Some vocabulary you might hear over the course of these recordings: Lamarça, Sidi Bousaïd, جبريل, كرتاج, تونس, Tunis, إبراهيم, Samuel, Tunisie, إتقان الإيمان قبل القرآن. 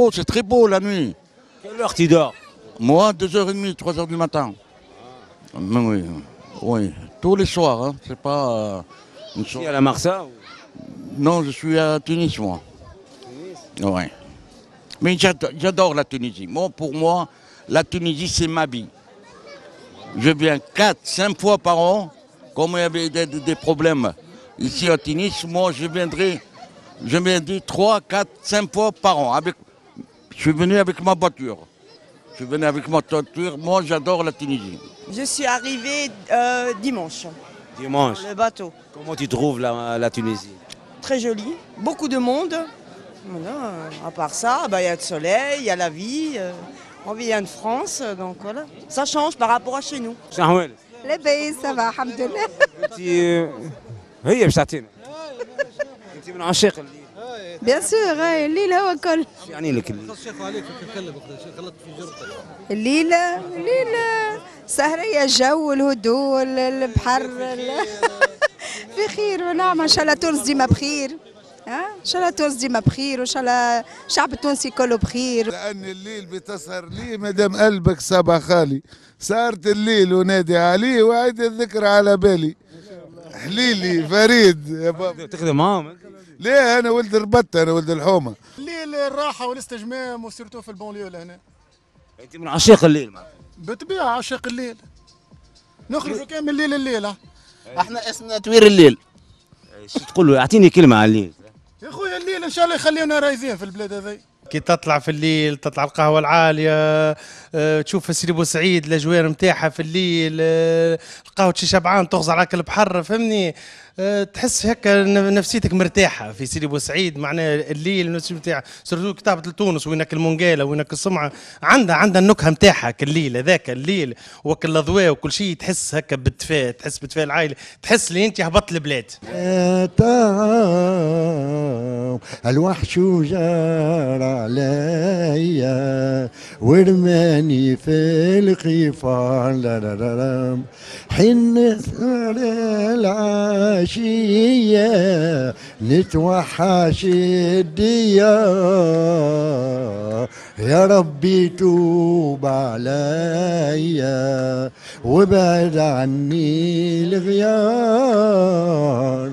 Oh, c'est très beau la nuit. Quelle heure tu dors? Moi, 2h30, 3h du matin. Ah. Mais oui, oui, tous les soirs, hein. C'est pas... une soirée. Tu es à Lamarça ou... Non, je suis à Tunis, moi. Tunis? Oui. Mais j'adore la Tunisie. Moi, pour moi, la Tunisie, c'est ma vie. Je viens 4-5 fois par an, comme il y avait des problèmes ici à Tunis, moi, je viendrai 3-4-5 fois par an. Je suis venu avec ma voiture. Moi, j'adore la Tunisie. Je suis arrivé dimanche. Dimanche. Le bateau. Comment tu trouves la Tunisie? Très jolie. Beaucoup de monde. Voilà. À part ça, bah, y a le soleil, il y a la vie. On vient de France, donc voilà. Ça change par rapport à chez nous. Samuel. Les pays, ça va, alhamdoulilah. Oui, Satine. Bien sûr, الليلة هو كل يعني لك الشيخ عليك تتكلم غلطت في جرتك. الليلة سهرية، جو، الهدوء، البحر، في خير ونعمة. إن شاء الله تونس ديما بخير، إن شاء الله تونس ديما بخير، وإن شاء الله الشعب التونسي كله بخير. لأن الليل بتسهر لي مادام قلبك سبع خالي، سهرت الليل ونادي عليه وعيد الذكرى على بالي. حليلي فريد يا بابا تخدم معاهم؟ ليه، انا ولد الربطه، انا ولد الحومه. الليل الراحه والاستجمام، وسيرتو في البونليو لهنا. انت من عشاق الليل؟ بالطبيعه عشاق الليل، نخرجوا كامل الليل الليله. احنا اسمنا توير الليل. شو تقول له؟ اعطيني كلمه على الليل يا خويا. الليل ان شاء الله يخليونا رايزين في البلاد هذي. كي تطلع في الليل، تطلع القهوة العالية، تشوف سيدي بوسعيد الأجواء نتاعها في الليل، القهوة شي شبعان تغز عليك البحر، فهمني، تحس هكا نفسيتك مرتاحة في سيدي بوسعيد. معناها الليل النفسية نتاعها، سيرتو كتابة لتونس وينك المونقالة وينك السمعة، عندها النكهة نتاعها كالليل هذاك، الليل وكل الأضواء وكل شيء، تحس هكا بالدفاء، تحس بالدفاء العائلة، تحس اللي أنت هبطت البلاد. الوحش جار عليا ورماني في القفار، حنت على العشية نتوحش الديار، يا ربي توب عليا وابعد عني الغيار.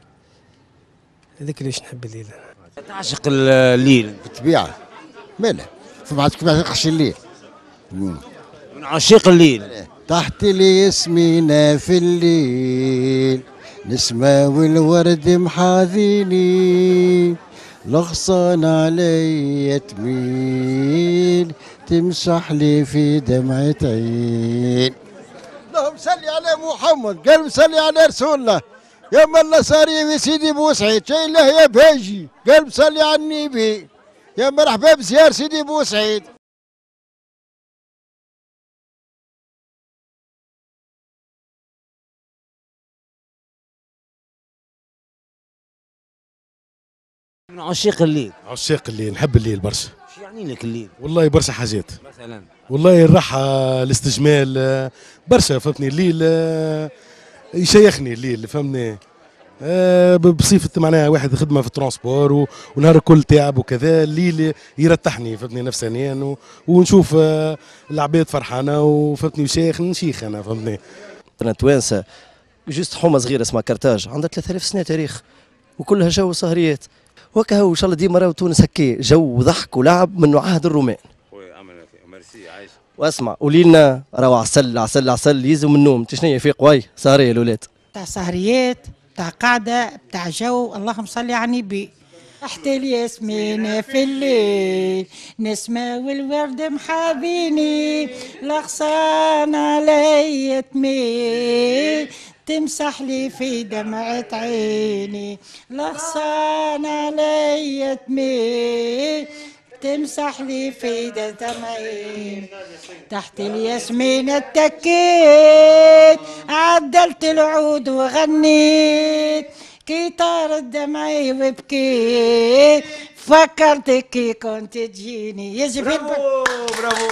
هذاك ليش نحب الليل. انا تعشق الليل بالطبيعه، ماله سمعتك ما تعشقش الليل. من عشاق الليل. تحت لي سمينا في الليل، نسمه والورد محاذيني، الغصان علي تميل، تمسح لي في دمعه عين. اللهم صل على محمد، قال صلي على رسول الله. يا ملا ساري سيدي بوسعيد، شي له يا بهجي، قلب صلي على النبي، يا مرحبا بزيار سيدي بوسعيد. من عشاق الليل. عشاق الليل، نحب الليل برشا. شو يعني لك الليل؟ والله برشا حاجات. مثلا؟ والله الراحة، الاستجمال، برشا فهمتني. الليل يشيخني الليل، فهمني، بصفة معناها واحد خدمة في الترانسبور ونهار الكل تعب وكذا، الليل يرتحني فهمتني نفسانيا، ونشوف العباد فرحانة وفهمتني، وشيخ نشيخ أنا فهمتني. أنا توانسة جست حومة صغيرة اسمها كرتاج، عندها 3000 سنة تاريخ، وكلها جو سهريات وهكا، وإن شاء الله ديما راهو تونس هكا جو وضحك ولعب من عهد الرومان. واسمع، وليلنا راهو عسل عسل عسل، يزو من النوم تشنيا في قوي سهريه الاولاد، تاع سهريات، تاع قعده، تاع جو. اللهم صل على النبي. حتى الياسمين في الليل، نسمه والورد محاذيني، الغصان علي تميل، تمسح لي في دمعة عيني الغصان علي تميل تمسح لي في دمعة عيني تحت الياسمين اتكيت عدلت العود وغنيت كي طارت دمعي وبكيت فكرتك كي كنت تجيني يا جبين. برافو برافو.